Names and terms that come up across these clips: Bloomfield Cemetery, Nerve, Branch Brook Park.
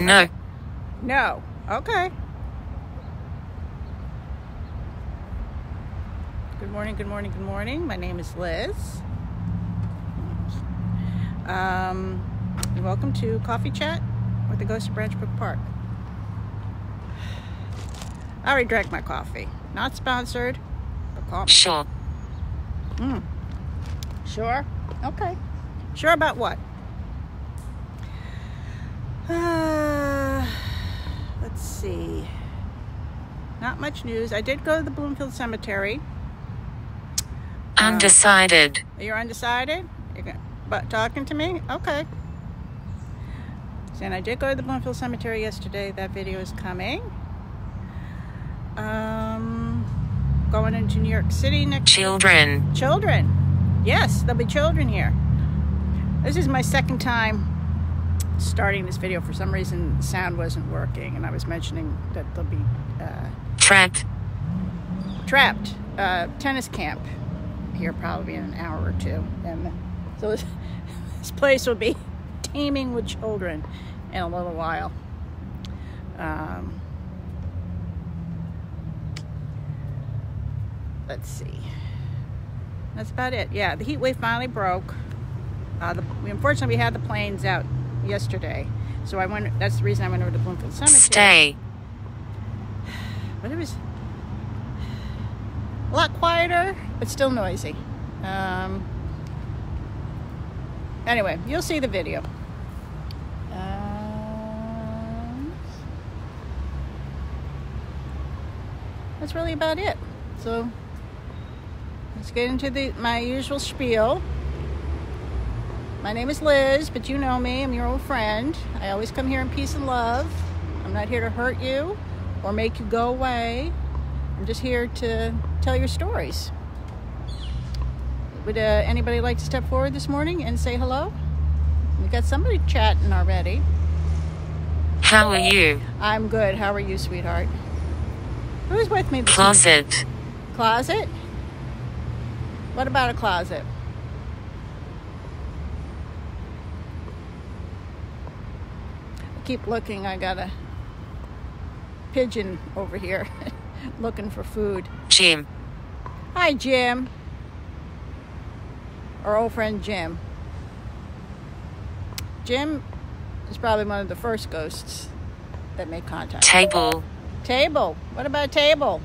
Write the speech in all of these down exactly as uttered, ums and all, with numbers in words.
No. No. Okay. Good morning, good morning, good morning. My name is Liz. Um, welcome to Coffee Chat with the Ghost of Branch Brook Park. I already drank my coffee. Not sponsored, but coffee. Sure. Mm. Sure? Okay. Sure about what? Uh, let's see. Not much news. I did go to the Bloomfield Cemetery. Undecided. Um, you're undecided? You're gonna, but talking to me? Okay. So, and I did go to the Bloomfield Cemetery yesterday. That video is coming. Um, going into New York City next. Children. Week. Children. Yes, there'll be children here. This is my second time starting this video. For some reason, sound wasn't working, and I was mentioning that they'll be uh, trapped. Trapped. Uh, tennis camp here probably in an hour or two, and so this, this place will be teeming with children in a little while. Um, let's see. That's about it. Yeah, the heat wave finally broke. Uh, the, we, unfortunately, we had the planes out yesterday, so I went. That's the reason I went over to Bloomfield Cemetery. Stay. But it was a lot quieter, but still noisy. Um, anyway, you'll see the video. Um, that's really about it. So let's get into the my usual spiel. My name is Liz, but you know me. I'm your old friend. I always come here in peace and love. I'm not here to hurt you or make you go away. I'm just here to tell your stories. Would uh, anybody like to step forward this morning and say hello? We've got somebody chatting already. How are you? I'm good. How are you, sweetheart? Who's with me this Closet. Morning? Closet? What about a closet? Keep looking. I got a pigeon over here looking for food. Jim. Hi, Jim. Our old friend Jim. Jim is probably one of the first ghosts that made contact. Table. Table. What about a table?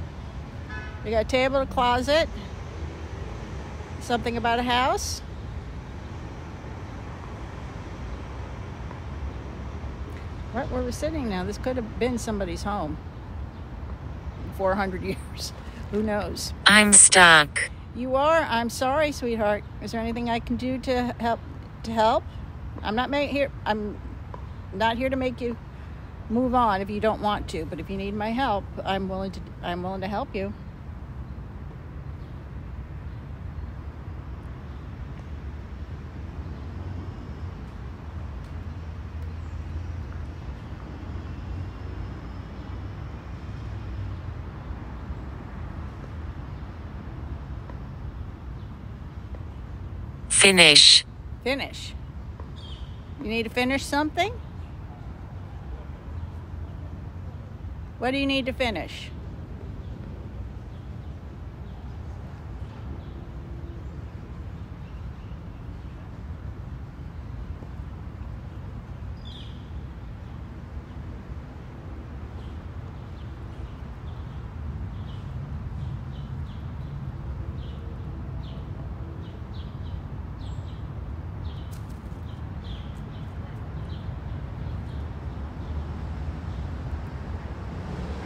We got a table, a closet, something about a house. Right where we're sitting now, this could have been somebody's home. four hundred years. Who knows? I'm stuck. You are? I'm sorry, sweetheart. Is there anything I can do to help? To help? I'm not ma- here. I'm not here to make you move on if you don't want to. But if you need my help, I'm willing to. I'm willing to help you. Finish. Finish. You need to finish something? What do you need to finish?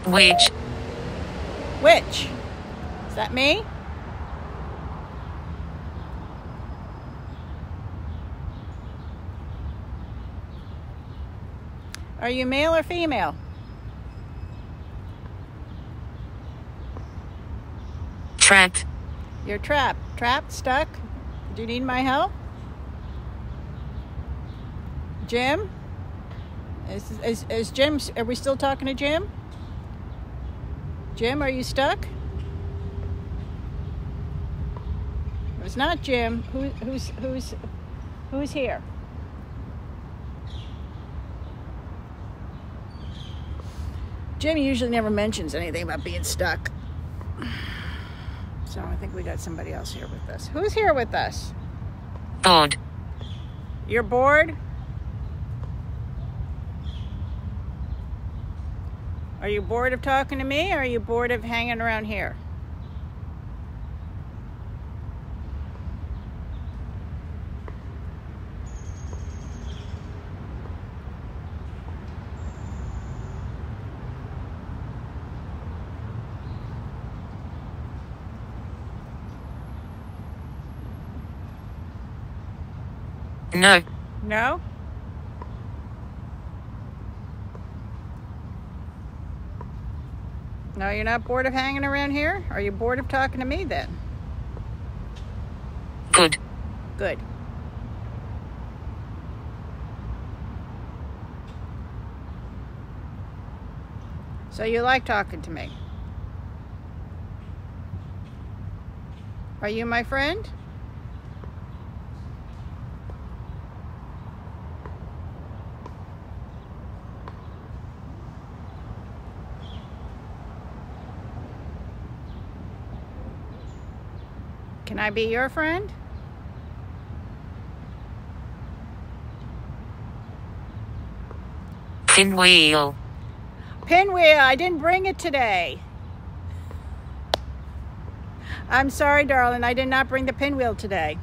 Which? Which? Is that me? Are you male or female? Trapped. You're trapped. Trapped? Stuck? Do you need my help? Jim? Is, is, is Jim, are we still talking to Jim? Jim, are you stuck? If it's not Jim, who, who's who's who's here? Jimmy usually never mentions anything about being stuck. So I think we got somebody else here with us. Who's here with us? Bored. You're bored? Are you bored of talking to me, or are you bored of hanging around here? No. No? No, you're not bored of hanging around here? Are you bored of talking to me then? Good. Good. So you like talking to me? Are you my friend? Can I be your friend? Pinwheel. Pinwheel, I didn't bring it today. I'm sorry, darling, I did not bring the pinwheel today.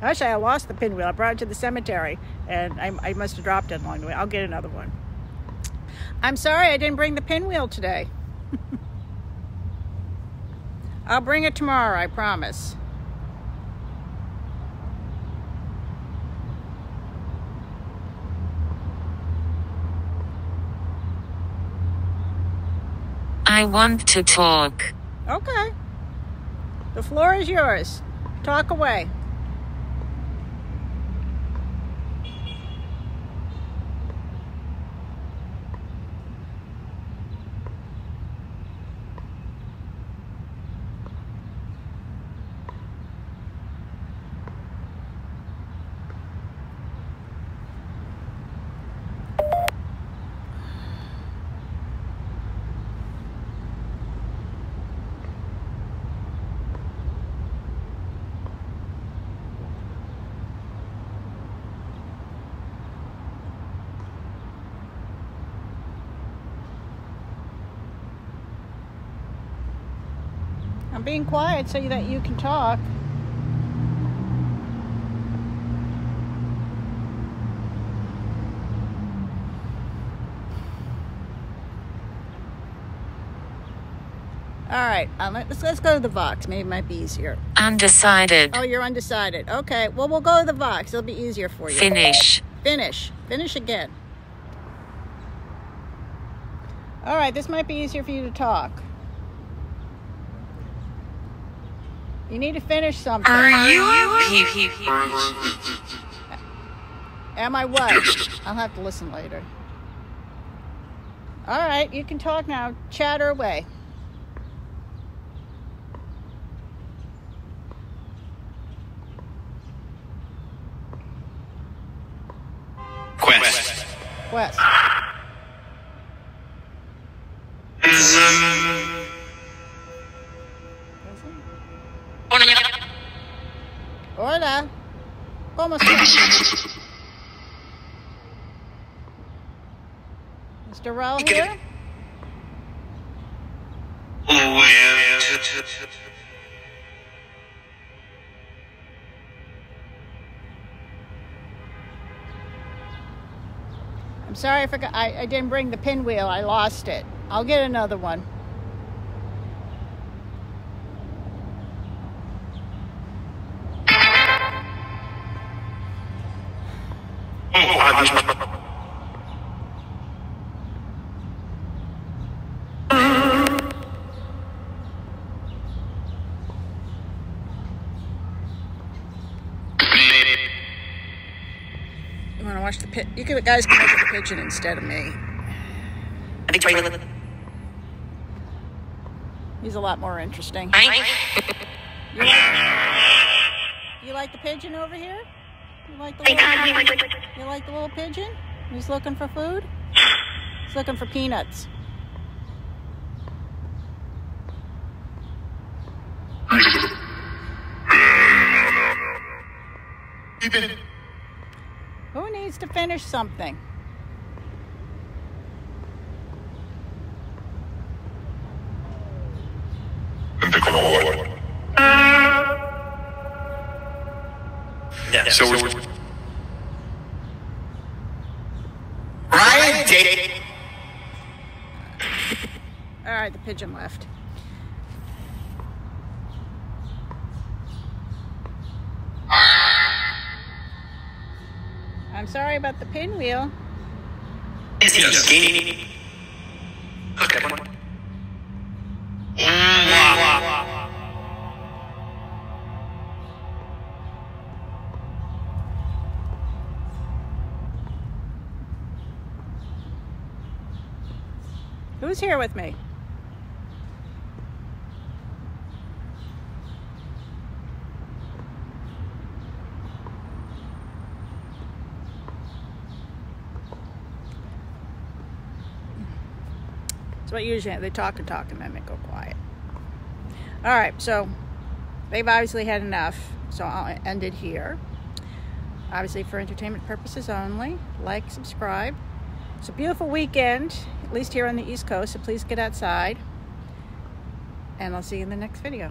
Actually, I lost the pinwheel. I brought it to the cemetery, and I, I must have dropped it along the way. I'll get another one. I'm sorry, I didn't bring the pinwheel today. I'll bring it tomorrow, I promise. I want to talk. Okay. The floor is yours. Talk away. I'm being quiet so that you can talk. All right, let's, let's go to the Vox. Maybe it might be easier. Undecided. Oh, you're undecided. Okay, well, we'll go to the Vox. It'll be easier for you. Finish. Finish. Finish again. All right, this might be easier for you to talk. You need to finish something. Are you? Am I what? I'll have to listen later. All right, you can talk now. Chatter away. Quest. Quest. Hola. ¿Cómo estás? Is Darrell here? Oh, yeah. I'm sorry I forgot. I, I didn't bring the pinwheel. I lost it. I'll get another one. Watch the pit. You guys can look at the pigeon instead of me. He's a lot more interesting. You like, you like the pigeon over here? You like the little, you like the little pigeon? He's looking for food. He's looking for peanuts. Even. Who needs to finish something? Yeah, so we're... Brian, Jake. All right, the pigeon left. I'm sorry about the pinwheel. Yes. Yes. Okay. Who's here with me? But usually they talk and talk and then they go quiet. All right, so they've obviously had enough, so I'll end it here. Obviously for entertainment purposes only. Like, subscribe. It's a beautiful weekend, at least here on the East Coast, so please get outside. And I'll see you in the next video.